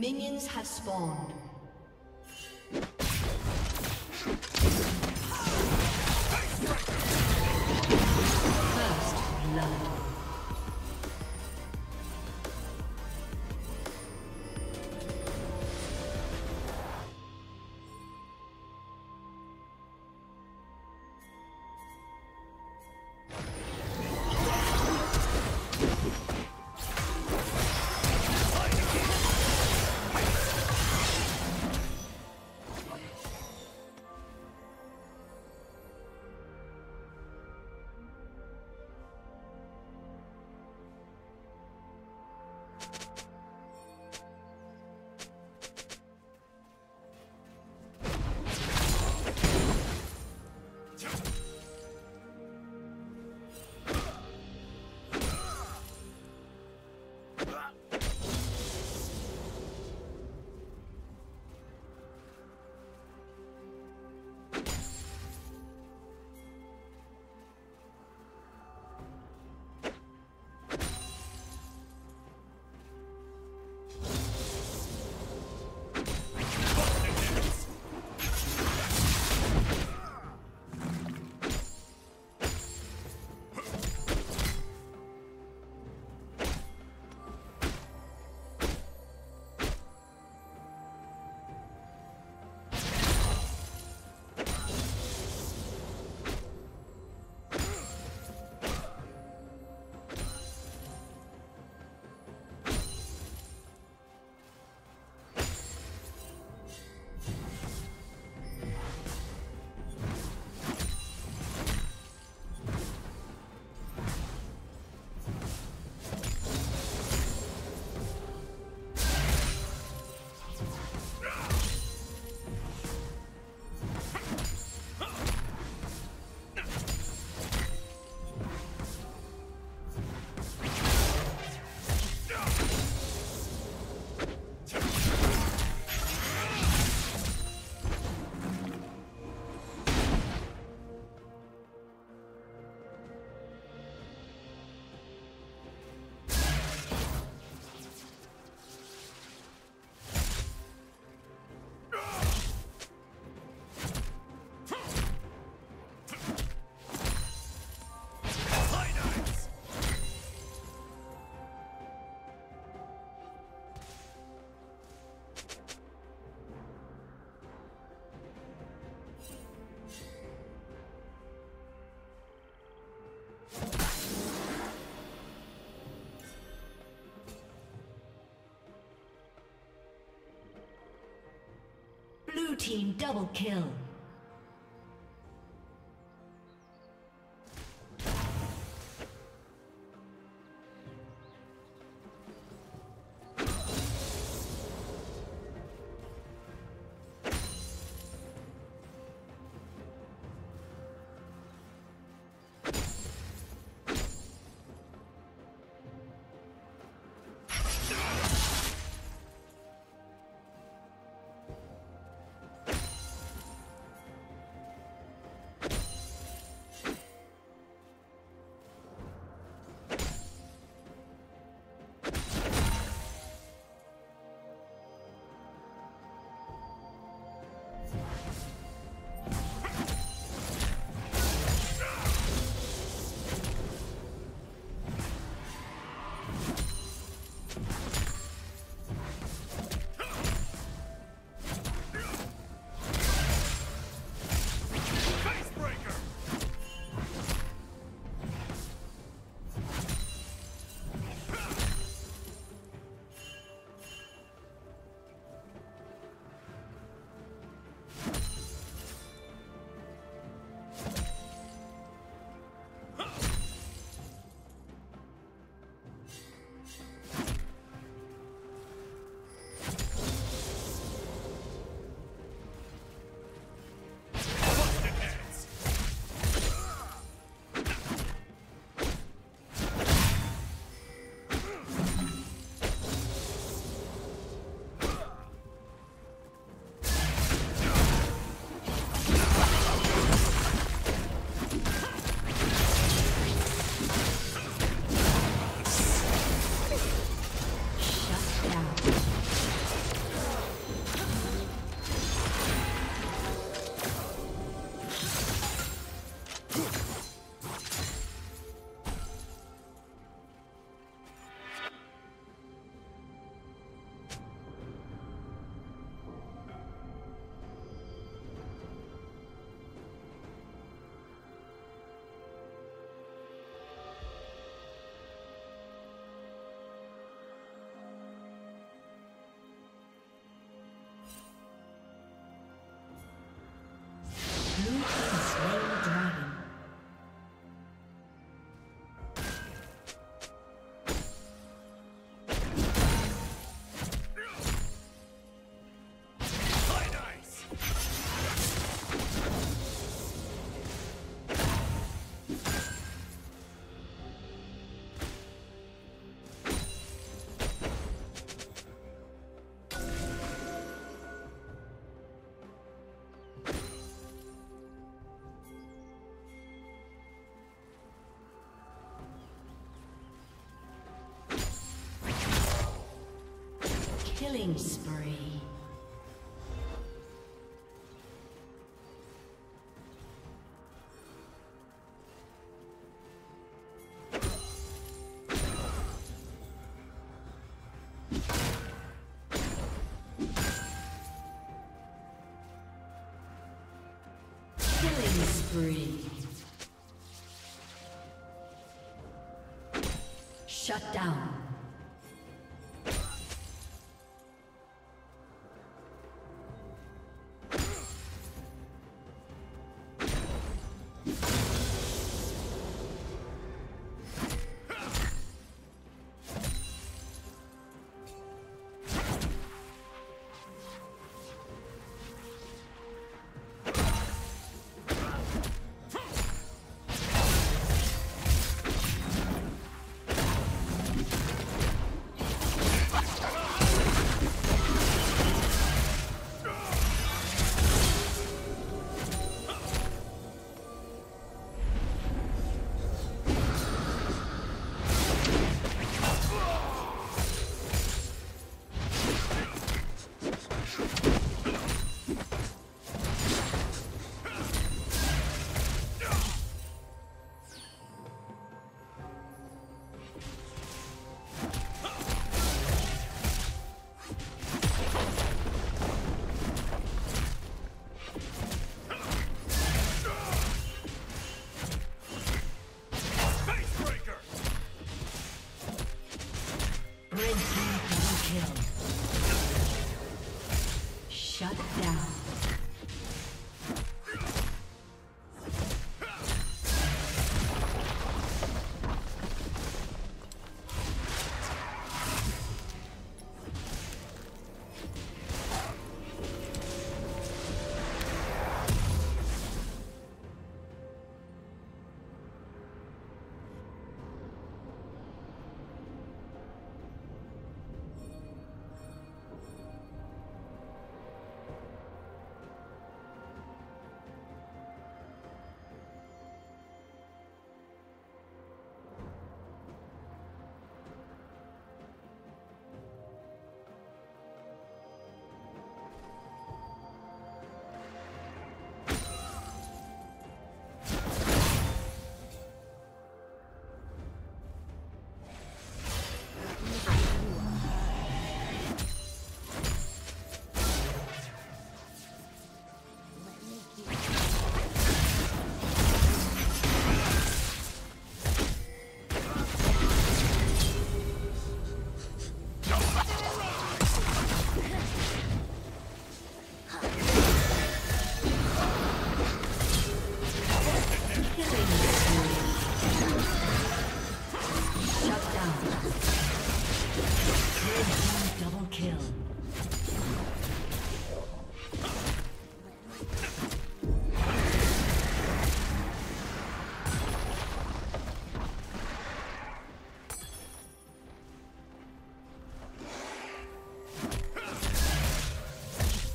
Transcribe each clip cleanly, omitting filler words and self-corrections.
Minions have spawned. First blood. Blue team double kill. Killing spree. Killing spree. Shut down.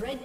Red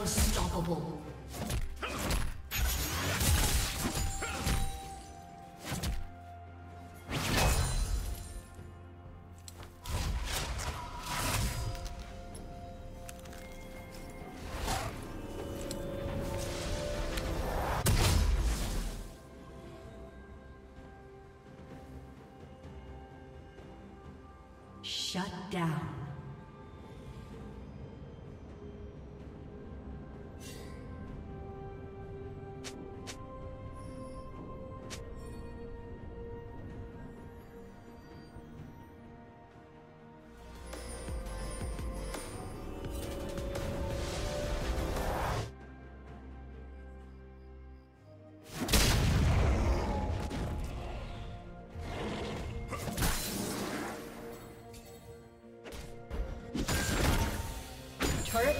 Unstoppable. Shut down. Turret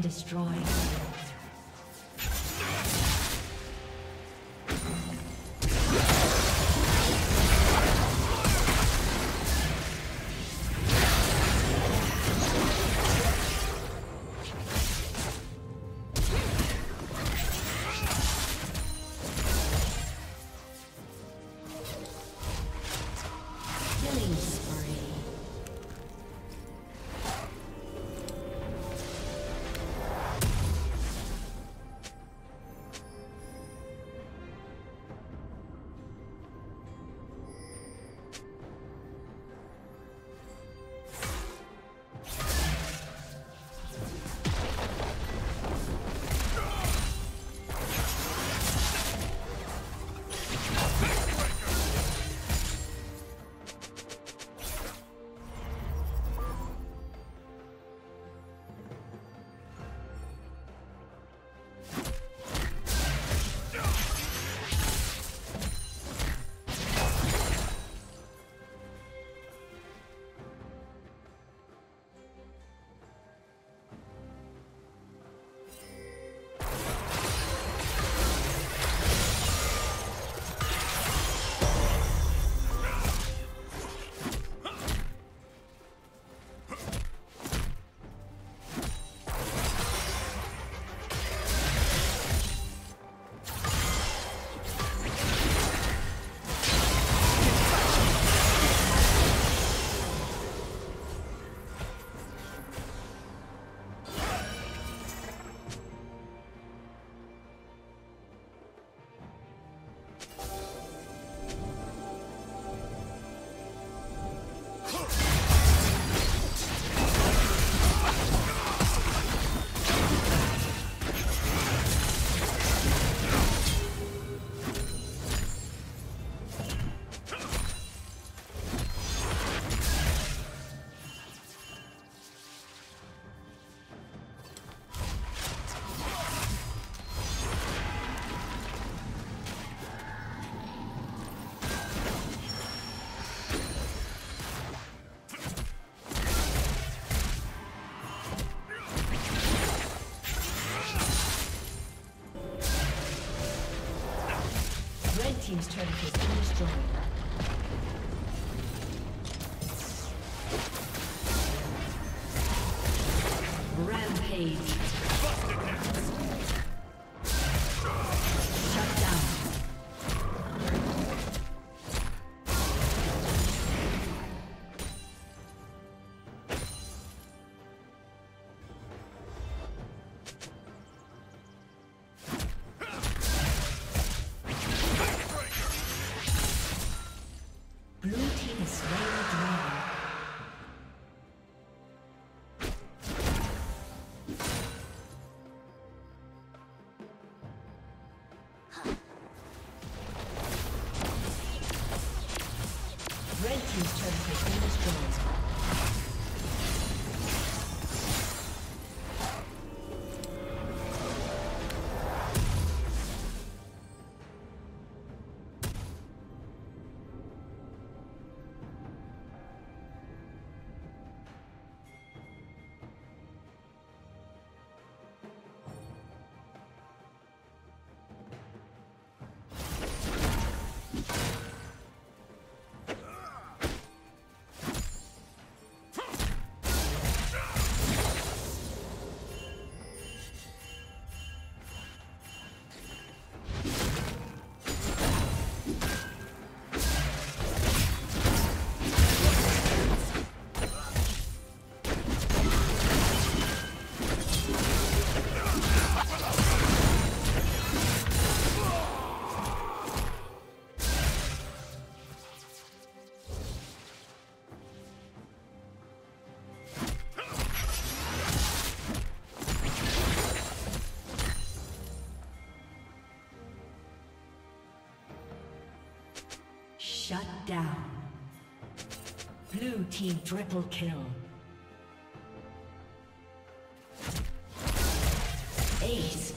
Destroyed. Team's turret has been destroyed. Red team's turret has been destroyed. Shut down. Blue team triple kill. Aced.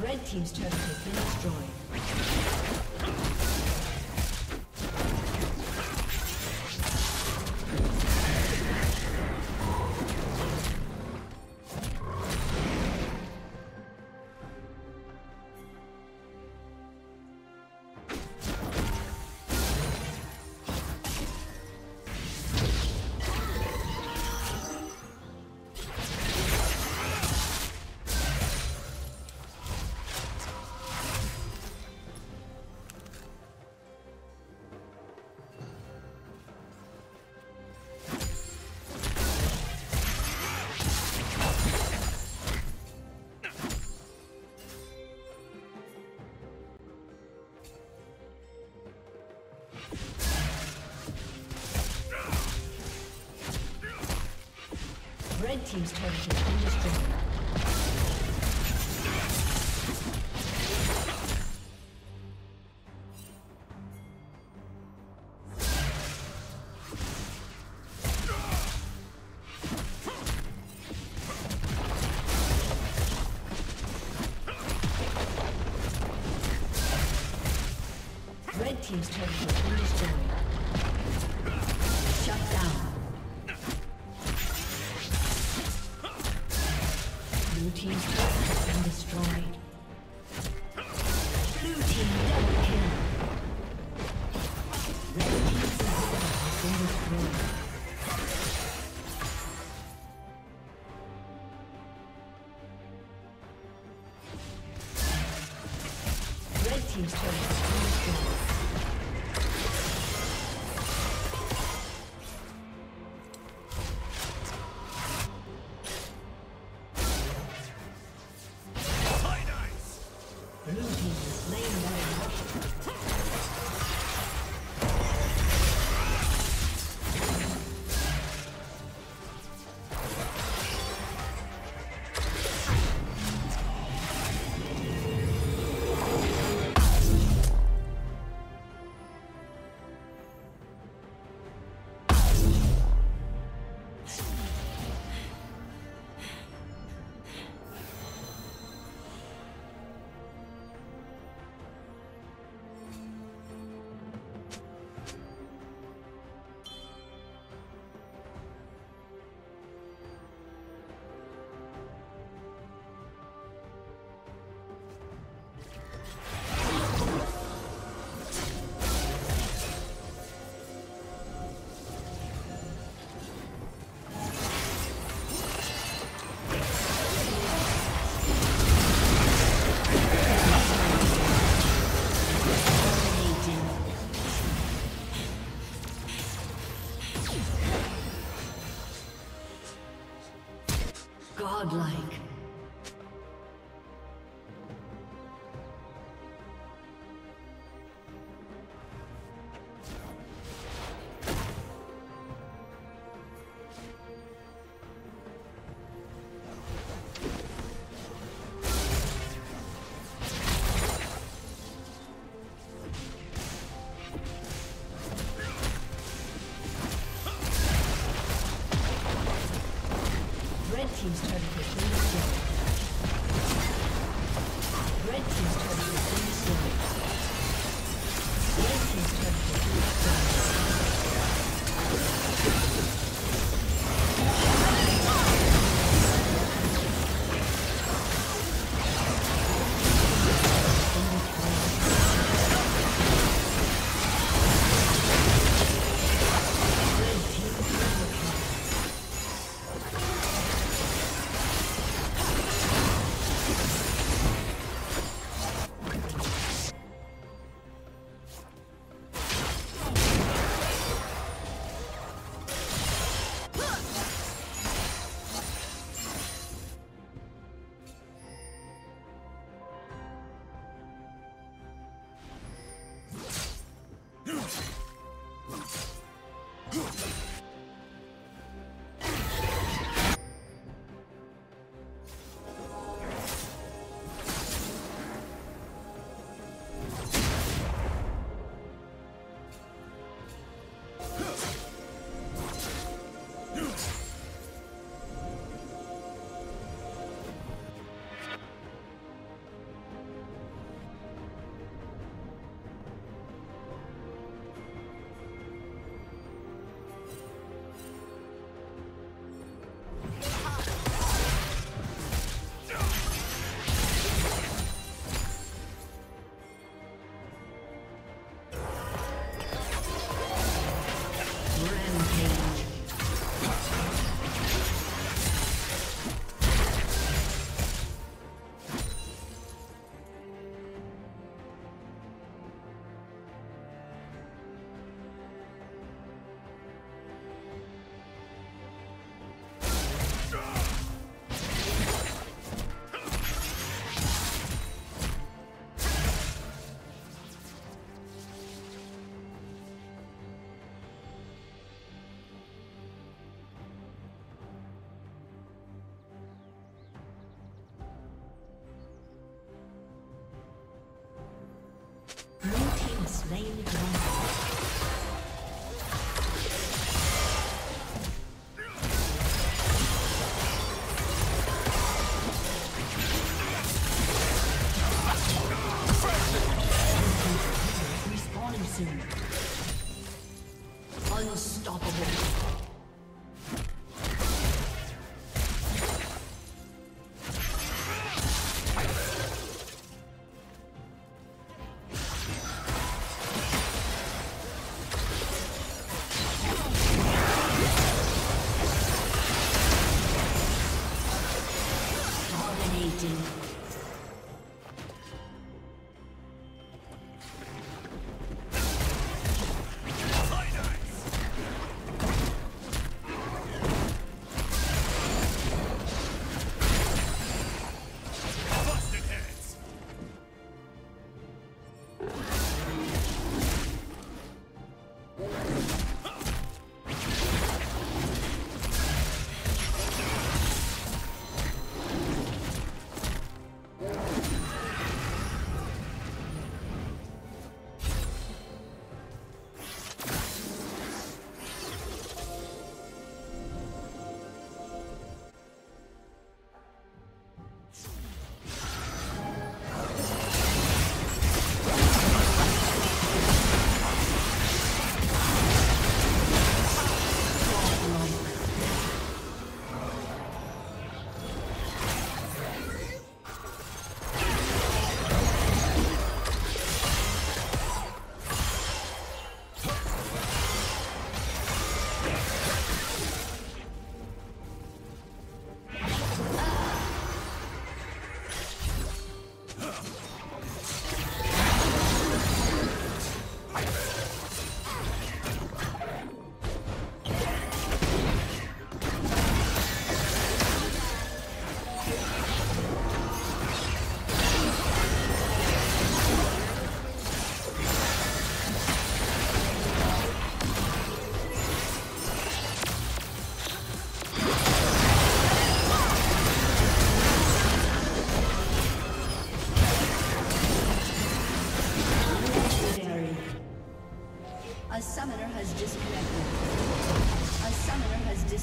Red team's turret has been destroyed. Red team's turret has been destroyed. Red team's turret has been destroyed. Shut down. Blue team's turret has been destroyed. Blue team double kill. Red team's turret has been destroyed. Red team's turret has been destroyed. Godlike. Team's turret has been destroyed. Red team's turret has been destroyed. Red team's turret has been destroyed. Red team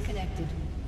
disconnected.